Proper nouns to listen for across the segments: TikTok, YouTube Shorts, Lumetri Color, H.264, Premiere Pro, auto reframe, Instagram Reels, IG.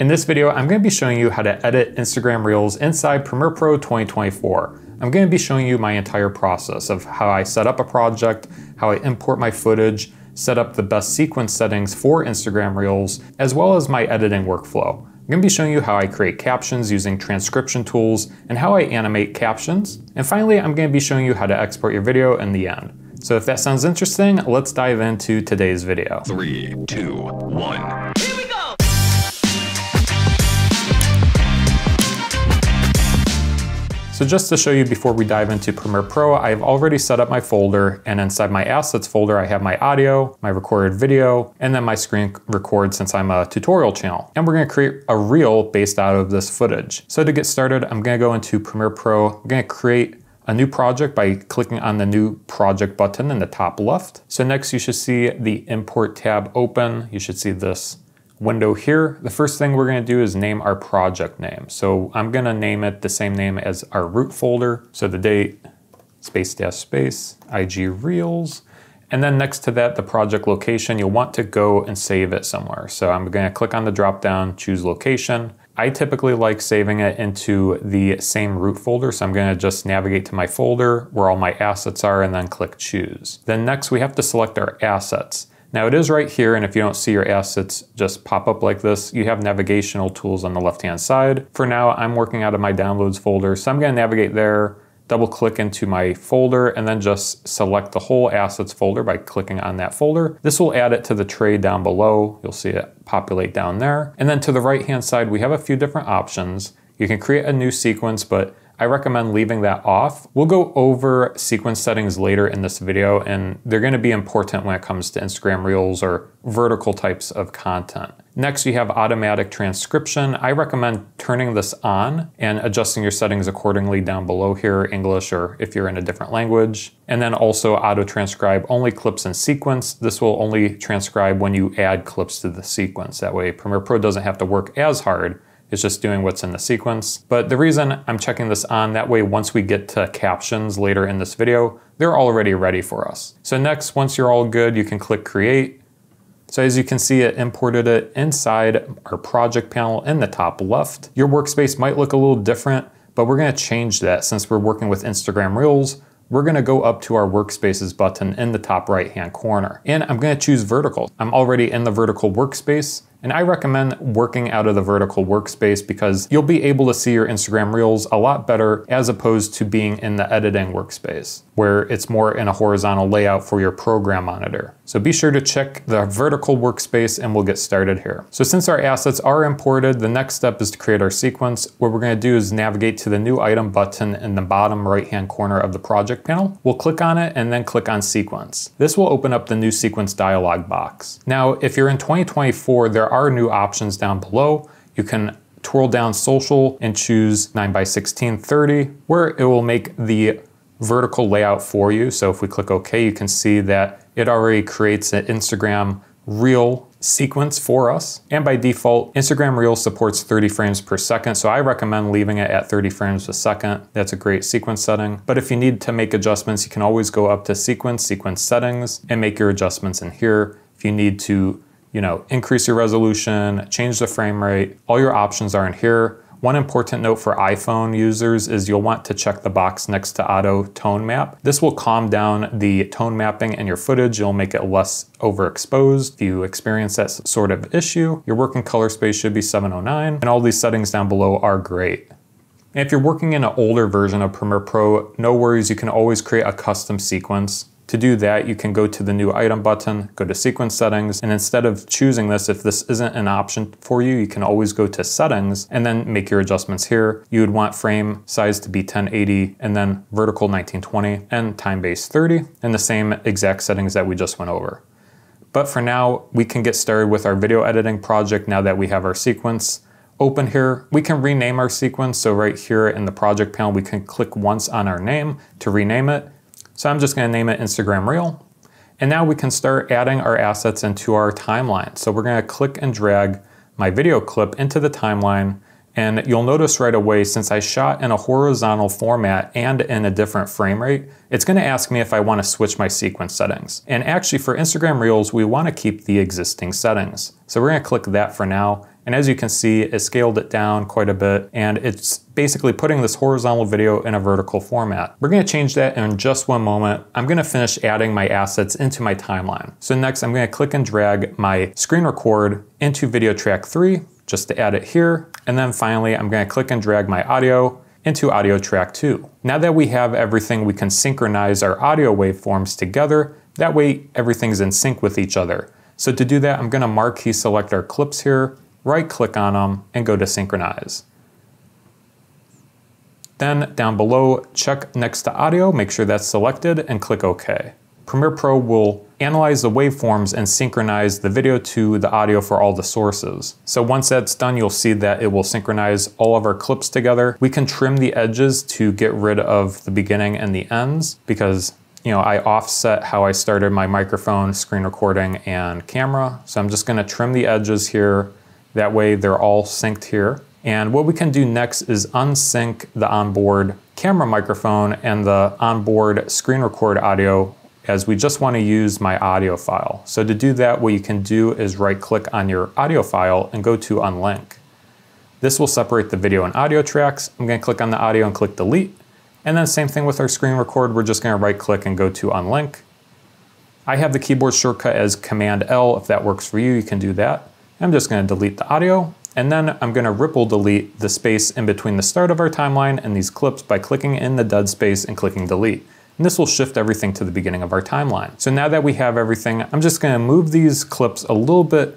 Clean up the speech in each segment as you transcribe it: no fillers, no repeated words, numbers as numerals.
In this video, I'm going to be showing you how to edit Instagram Reels inside Premiere Pro 2024. I'm going to be showing you my entire process of how I set up a project, how I import my footage, set up the best sequence settings for Instagram Reels, as well as my editing workflow. I'm going to be showing you how I create captions using transcription tools and how I animate captions. And finally, I'm going to be showing you how to export your video in the end. So if that sounds interesting, let's dive into today's video. 3, 2, 1. So just to show you before we dive into Premiere Pro, I've already set up my folder, and inside my assets folder, I have my audio, my recorded video, and then my screen record since I'm a tutorial channel. And we're gonna create a reel based out of this footage. So to get started, I'm gonna go into Premiere Pro. I'm gonna create a new project by clicking on the new project button in the top left. So next you should see the import tab open. You should see this window here. The first thing we're gonna do is name our project name. So I'm gonna name it the same name as our root folder. So the date, space dash space, IG Reels. And then next to that, the project location, you'll want to go and save it somewhere. So I'm gonna click on the dropdown, choose location. I typically like saving it into the same root folder. So I'm gonna just navigate to my folder where all my assets are and then click choose. Then next we have to select our assets. Now it is right here, and if you don't see your assets just pop up like this, you have navigational tools on the left-hand side. For now, I'm working out of my downloads folder, so I'm gonna navigate there, double-click into my folder, and then just select the whole assets folder by clicking on that folder. This will add it to the tray down below. You'll see it populate down there. And then to the right-hand side, we have a few different options. You can create a new sequence, but I recommend leaving that off. We'll go over sequence settings later in this video, and they're gonna be important when it comes to Instagram Reels or vertical types of content. Next, you have automatic transcription. I recommend turning this on and adjusting your settings accordingly down below here, English, or if you're in a different language. And then also auto transcribe only clips in sequence. This will only transcribe when you add clips to the sequence. That way Premiere Pro doesn't have to work as hard. It's just doing what's in the sequence. But the reason I'm checking this on, that way once we get to captions later in this video, they're already ready for us. So next, once you're all good, you can click create. So as you can see, it imported it inside our project panel in the top left. Your workspace might look a little different, but we're gonna change that since we're working with Instagram Reels. We're gonna go up to our workspaces button in the top right-hand corner. And I'm gonna choose vertical. I'm already in the vertical workspace, and I recommend working out of the vertical workspace because you'll be able to see your Instagram Reels a lot better as opposed to being in the editing workspace where it's more in a horizontal layout for your program monitor. So be sure to check the vertical workspace and we'll get started here. So since our assets are imported, the next step is to create our sequence. What we're gonna do is navigate to the new item button in the bottom right-hand corner of the project panel. We'll click on it and then click on sequence. This will open up the new sequence dialog box. Now, if you're in 2024, there are new options down below. You can twirl down social and choose 9 by 16 30, where it will make the vertical layout for you. So if we click OK, you can see that it already creates an Instagram Reel sequence for us. And by default, Instagram Reels supports 30 frames per second. So I recommend leaving it at 30 frames a second. That's a great sequence setting. But if you need to make adjustments, you can always go up to sequence settings and make your adjustments in here. If you need to increase your resolution, change the frame rate, all your options are in here. One important note for iPhone users is you'll want to check the box next to auto tone map. This will calm down the tone mapping in your footage. You'll make it less overexposed if you experience that sort of issue. Your working color space should be 709, and all these settings down below are great. And if you're working in an older version of Premiere Pro, no worries, you can always create a custom sequence. To do that, you can go to the new item button, go to sequence settings, and instead of choosing this, if this isn't an option for you, you can always go to settings and then make your adjustments here. You would want frame size to be 1080 and then vertical 1920 and time base 30, and the same exact settings that we just went over. But for now, we can get started with our video editing project now that we have our sequence open here. We can rename our sequence. So right here in the project panel, we can click once on our name to rename it. So I'm just gonna name it Instagram Reel. And now we can start adding our assets into our timeline. So we're gonna click and drag my video clip into the timeline. And you'll notice right away, since I shot in a horizontal format and in a different frame rate, it's gonna ask me if I wanna switch my sequence settings. And actually for Instagram Reels, we wanna keep the existing settings. So we're gonna click that for now. And as you can see, it scaled it down quite a bit, and it's basically putting this horizontal video in a vertical format. We're gonna change that in just one moment. I'm gonna finish adding my assets into my timeline. So next, I'm gonna click and drag my screen record into video track 3, just to add it here. And then finally, I'm gonna click and drag my audio into audio track 2. Now that we have everything, we can synchronize our audio waveforms together. That way, everything's in sync with each other. So to do that, I'm gonna marquee select our clips here, right click on them, and go to synchronize. Then down below, check next to audio, make sure that's selected, and click OK. Premiere Pro will analyze the waveforms and synchronize the video to the audio for all the sources. So once that's done, you'll see that it will synchronize all of our clips together. We can trim the edges to get rid of the beginning and the ends, because I offset how I started my microphone, screen recording, and camera. So I'm just gonna trim the edges here. That way they're all synced here. And what we can do next is unsync the onboard camera microphone and the onboard screen record audio, as we just want to use my audio file. So to do that, what you can do is right click on your audio file and go to unlink. This will separate the video and audio tracks. I'm going to click on the audio and click delete. And then same thing with our screen record, we're just going to right click and go to unlink. I have the keyboard shortcut as Command L. If that works for you, you can do that. I'm just going to delete the audio, and then I'm going to ripple delete the space in between the start of our timeline and these clips by clicking in the dead space and clicking delete. And this will shift everything to the beginning of our timeline. So now that we have everything, I'm just going to move these clips a little bit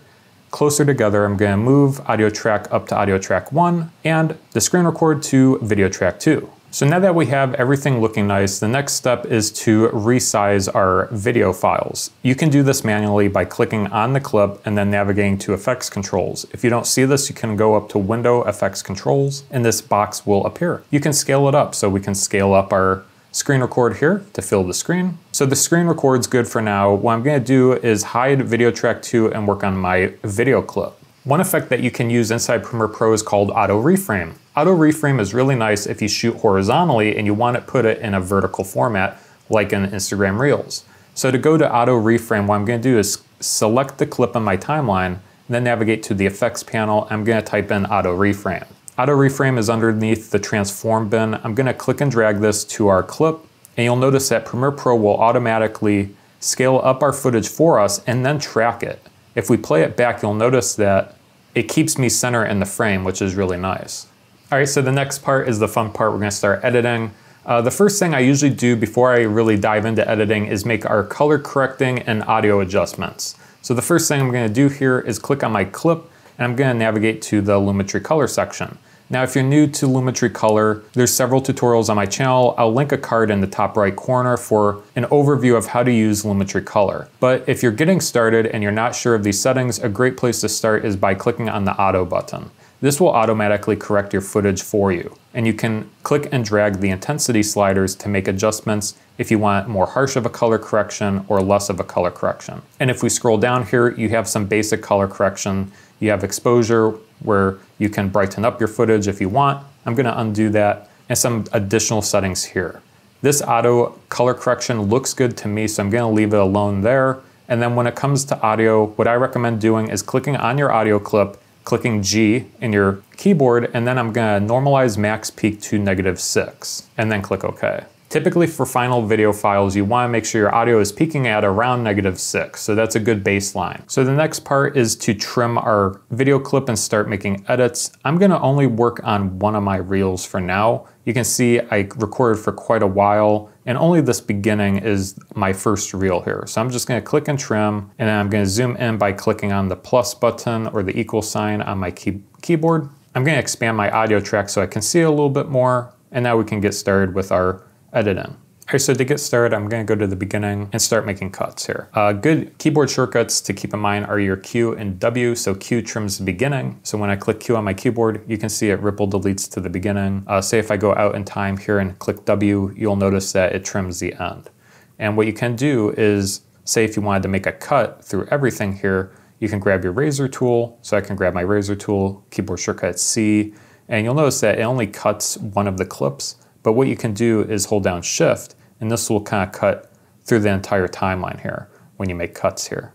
closer together. I'm going to move audio track up to audio track 1 and the screen record to video track 2. So now that we have everything looking nice, the next step is to resize our video files. You can do this manually by clicking on the clip and then navigating to effects controls. If you don't see this, you can go up to window effects controls and this box will appear. You can scale it up, so we can scale up our screen record here to fill the screen. So the screen record's good for now. What I'm gonna do is hide video track 2 and work on my video clip. One effect that you can use inside Premiere Pro is called auto reframe. Auto reframe is really nice if you shoot horizontally and you want to put it in a vertical format like in Instagram Reels. So to go to auto reframe, what I'm going to do is select the clip on my timeline, then navigate to the effects panel. I'm going to type in auto reframe. Auto reframe is underneath the transform bin. I'm going to click and drag this to our clip, and you'll notice that Premiere Pro will automatically scale up our footage for us and then track it. If we play it back, you'll notice that it keeps me center in the frame, which is really nice. All right, so the next part is the fun part. We're gonna start editing. The first thing I usually do before I really dive into editing is make our color correcting and audio adjustments. So the first thing I'm gonna do here is click on my clip, and I'm gonna navigate to the Lumetri Color section. Now, if you're new to Lumetri Color, there's several tutorials on my channel. I'll link a card in the top right corner for an overview of how to use Lumetri Color. But if you're getting started and you're not sure of these settings, a great place to start is by clicking on the auto button. This will automatically correct your footage for you. And you can click and drag the intensity sliders to make adjustments if you want more harsh of a color correction or less of a color correction. And if we scroll down here, you have some basic color correction. You have exposure, where you can brighten up your footage if you want. I'm gonna undo that, and some additional settings here. This auto color correction looks good to me, so I'm gonna leave it alone there. And then when it comes to audio, what I recommend doing is clicking on your audio clip, clicking G in your keyboard, and then I'm gonna normalize max peak to -6, and then click OK. Typically for final video files, you wanna make sure your audio is peaking at around -6, so that's a good baseline. So the next part is to trim our video clip and start making edits. I'm gonna only work on one of my reels for now. You can see I recorded for quite a while, and only this beginning is my first reel here. So I'm just gonna click and trim, and then I'm gonna zoom in by clicking on the plus button or the equal sign on my keyboard. I'm gonna expand my audio track so I can see a little bit more, and now we can get started with our editing. All right, so to get started, I'm gonna go to the beginning and start making cuts here. Good keyboard shortcuts to keep in mind are your Q and W. So Q trims the beginning. So when I click Q on my keyboard, you can see it ripple deletes to the beginning. Say if I go out in time here and click W, you'll notice that it trims the end. And what you can do is, say if you wanted to make a cut through everything here, you can grab your razor tool. So I can grab my razor tool, keyboard shortcut C, and you'll notice that it only cuts one of the clips. But what you can do is hold down shift, and this will kind of cut through the entire timeline here when you make cuts here.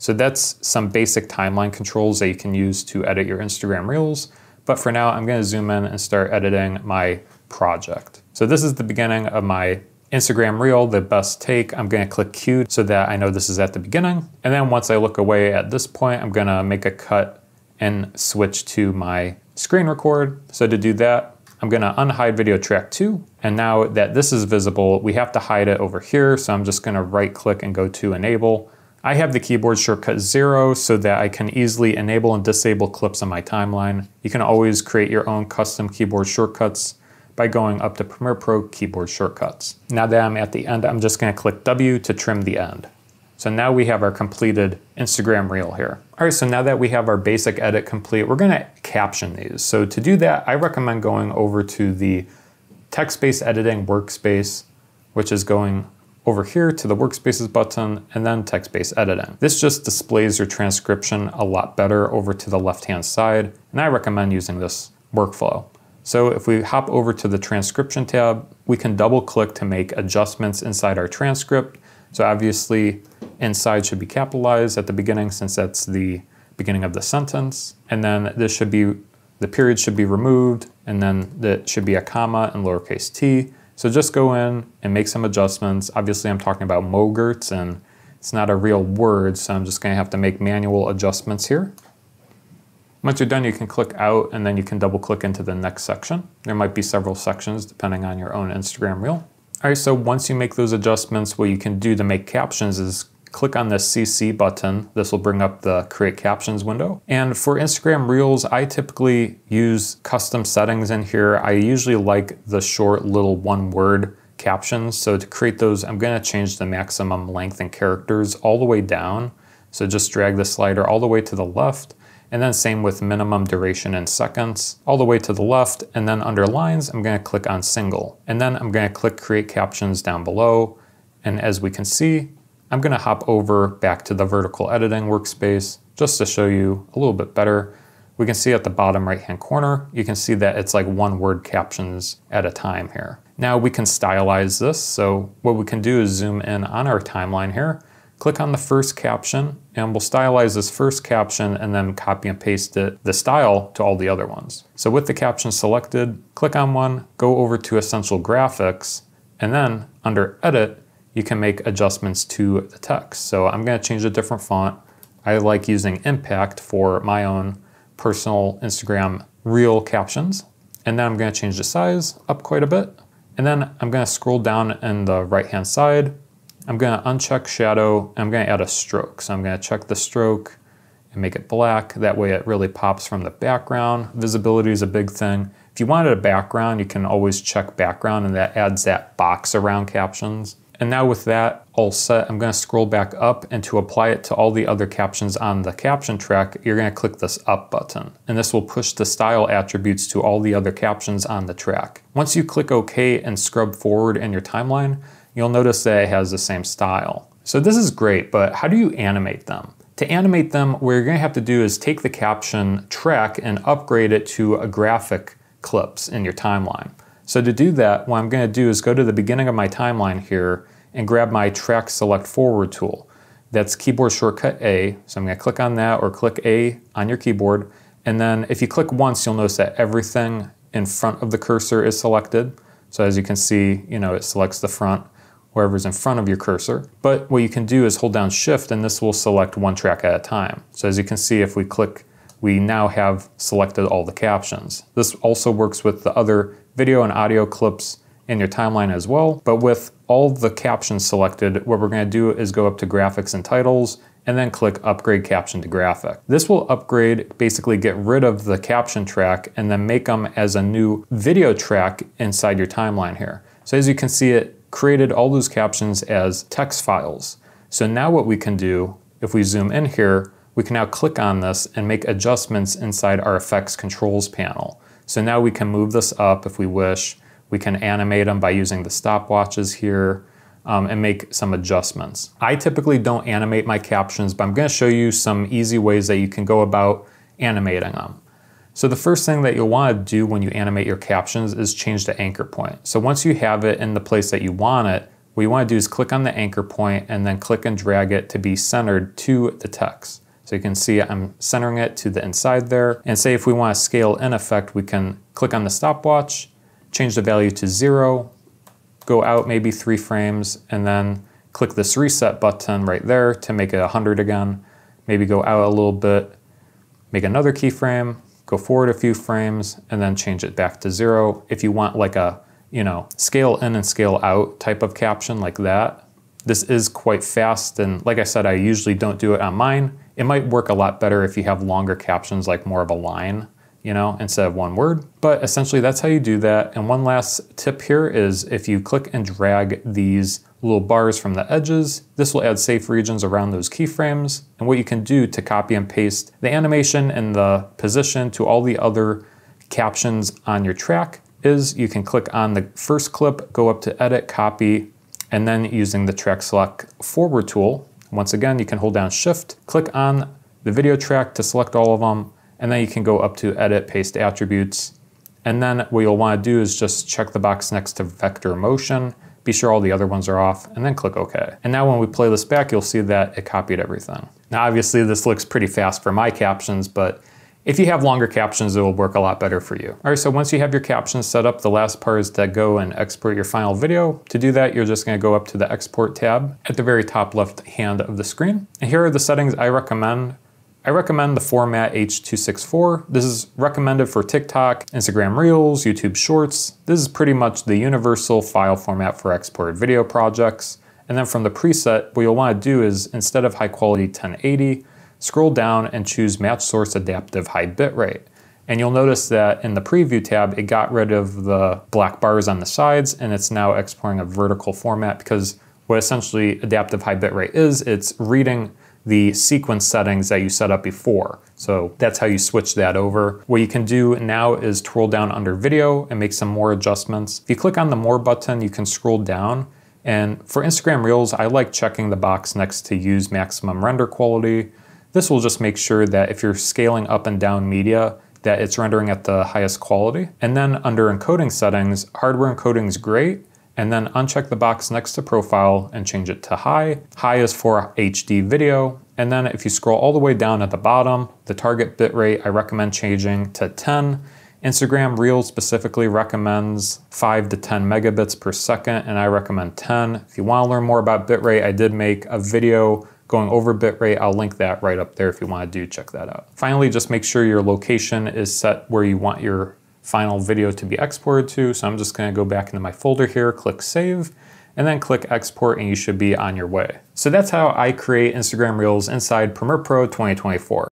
So that's some basic timeline controls that you can use to edit your Instagram Reels. But for now, I'm gonna zoom in and start editing my project. So this is the beginning of my Instagram Reel, the best take. I'm gonna click cue so that I know this is at the beginning. And then once I look away at this point, I'm gonna make a cut and switch to my screen record. So to do that, I'm gonna unhide video track 2. And now that this is visible, we have to hide it over here. So I'm just gonna right click and go to enable. I have the keyboard shortcut 0 so that I can easily enable and disable clips on my timeline. You can always create your own custom keyboard shortcuts by going up to Premiere Pro keyboard shortcuts. Now that I'm at the end, I'm just gonna click W to trim the end. So now we have our completed Instagram Reel here. All right, so now that we have our basic edit complete, we're gonna caption these. So to do that, I recommend going over to the text-based editing workspace, which is going over here to the workspaces button and then text-based editing. This just displays your transcription a lot better over to the left-hand side, and I recommend using this workflow. So if we hop over to the transcription tab, we can double click to make adjustments inside our transcript. So obviously inside should be capitalized at the beginning since that's the beginning of the sentence. And then this should be, the period should be removed, and then that should be a comma and lowercase t. So just go in and make some adjustments. Obviously I'm talking about mogurts and it's not a real word, so I'm just gonna have to make manual adjustments here. Once you're done, you can click out and then you can double click into the next section. There might be several sections depending on your own Instagram Reel. All right, so once you make those adjustments, what you can do to make captions is click on the CC button. This will bring up the Create Captions window. And for Instagram Reels, I typically use custom settings in here. I usually like the short little one-word captions. So to create those, I'm gonna change the maximum length and characters all the way down. So just drag the slider all the way to the left. And then same with minimum duration in seconds, all the way to the left. And then under lines, I'm gonna click on single. And then I'm gonna click Create Captions down below. And as we can see, I'm gonna hop over back to the vertical editing workspace just to show you a little bit better. We can see at the bottom right-hand corner, you can see that it's like one-word captions at a time here. Now we can stylize this. So what we can do is zoom in on our timeline here, click on the first caption, and we'll stylize this first caption and then copy and paste it, the style, to all the other ones. So with the caption selected, click on one, go over to Essential Graphics, and then under Edit, you can make adjustments to the text. So I'm gonna change a different font. I like using Impact for my own personal Instagram Reel captions. And then I'm gonna change the size up quite a bit. And then I'm gonna scroll down in the right-hand side. I'm gonna uncheck shadow, and I'm gonna add a stroke. So I'm gonna check the stroke and make it black. That way it really pops from the background. Visibility is a big thing. If you wanted a background, you can always check background, and that adds that box around captions. And now with that all set, I'm gonna scroll back up, and to apply it to all the other captions on the caption track, you're gonna click this up button. And this will push the style attributes to all the other captions on the track. Once you click OK and scrub forward in your timeline, you'll notice that it has the same style. So this is great, but how do you animate them? To animate them, what you're gonna have to do is take the caption track and upgrade it to a graphic clips in your timeline. So to do that, what I'm gonna do is go to the beginning of my timeline here and grab my track select forward tool. That's keyboard shortcut A. So I'm gonna click on that or click A on your keyboard. And then if you click once, you'll notice that everything in front of the cursor is selected. So as you can see, you know, it selects the front, wherever's in front of your cursor. But what you can do is hold down Shift and this will select one track at a time. So as you can see, if we click, we now have selected all the captions. This also works with the other video and audio clips in your timeline as well. But with all the captions selected, what we're gonna do is go up to graphics and titles and then click upgrade caption to graphic. This will upgrade, basically get rid of the caption track and then make them as a new video track inside your timeline here. So as you can see, it created all those captions as text files. So now what we can do, if we zoom in here, we can now click on this and make adjustments inside our effects controls panel. So now we can move this up if we wish. We can animate them by using the stopwatches here and make some adjustments. I typically don't animate my captions, but I'm gonna show you some easy ways that you can go about animating them. So the first thing that you'll wanna do when you animate your captions is change the anchor point. So once you have it in the place that you want it, what you want to do is click on the anchor point and then click and drag it to be centered to the text. So you can see I'm centering it to the inside there. And say if we want to scale in effect, we can click on the stopwatch, change the value to 0, go out maybe 3 frames, and then click this reset button right there to make it 100 again. Maybe go out a little bit, make another keyframe, go forward a few frames, and then change it back to 0. If you want like a, you know, scale in and scale out type of caption like that, this is quite fast. And like I said, I usually don't do it on mine. It might work a lot better if you have longer captions, like more of a line, you know, instead of one word. But essentially that's how you do that. And one last tip here is if you click and drag these little bars from the edges, this will add safe regions around those keyframes. And what you can do to copy and paste the animation and the position to all the other captions on your track is you can click on the first clip, go up to edit, copy, and then using the track select forward tool, once again, you can hold down shift, click on the video track to select all of them, and then you can go up to edit, paste attributes. And then what you'll wanna do is just check the box next to vector motion, be sure all the other ones are off, and then click OK. And now when we play this back, you'll see that it copied everything. Now obviously this looks pretty fast for my captions, but if you have longer captions, it will work a lot better for you. All right, so once you have your captions set up, the last part is to go and export your final video. To do that, you're just gonna go up to the export tab at the very top left hand of the screen. And here are the settings I recommend. I recommend the format H.264. This is recommended for TikTok, Instagram Reels, YouTube Shorts. This is pretty much the universal file format for exported video projects. And then from the preset, what you'll wanna do is instead of high quality 1080, scroll down and choose Match Source Adaptive High Bitrate. And you'll notice that in the Preview tab, it got rid of the black bars on the sides and it's now exporting a vertical format because what essentially Adaptive High Bitrate is, it's reading the sequence settings that you set up before. So that's how you switch that over. What you can do now is twirl down under Video and make some more adjustments. If you click on the More button, you can scroll down. And for Instagram Reels, I like checking the box next to Use Maximum Render Quality. This will just make sure that if you're scaling up and down media, that it's rendering at the highest quality. And then under encoding settings, hardware encoding is great. And then uncheck the box next to profile and change it to high. High is for HD video. And then if you scroll all the way down at the bottom, the target bitrate I recommend changing to 10. Instagram Reels specifically recommends 5 to 10 megabits per second, and I recommend 10. If you want to learn more about bitrate, I did make a video going over bitrate, I'll link that right up there if you want to do check that out. Finally, just make sure your location is set where you want your final video to be exported to. So I'm just going to go back into my folder here, click save, and then click export, and you should be on your way. So that's how I create Instagram Reels inside Premiere Pro 2024.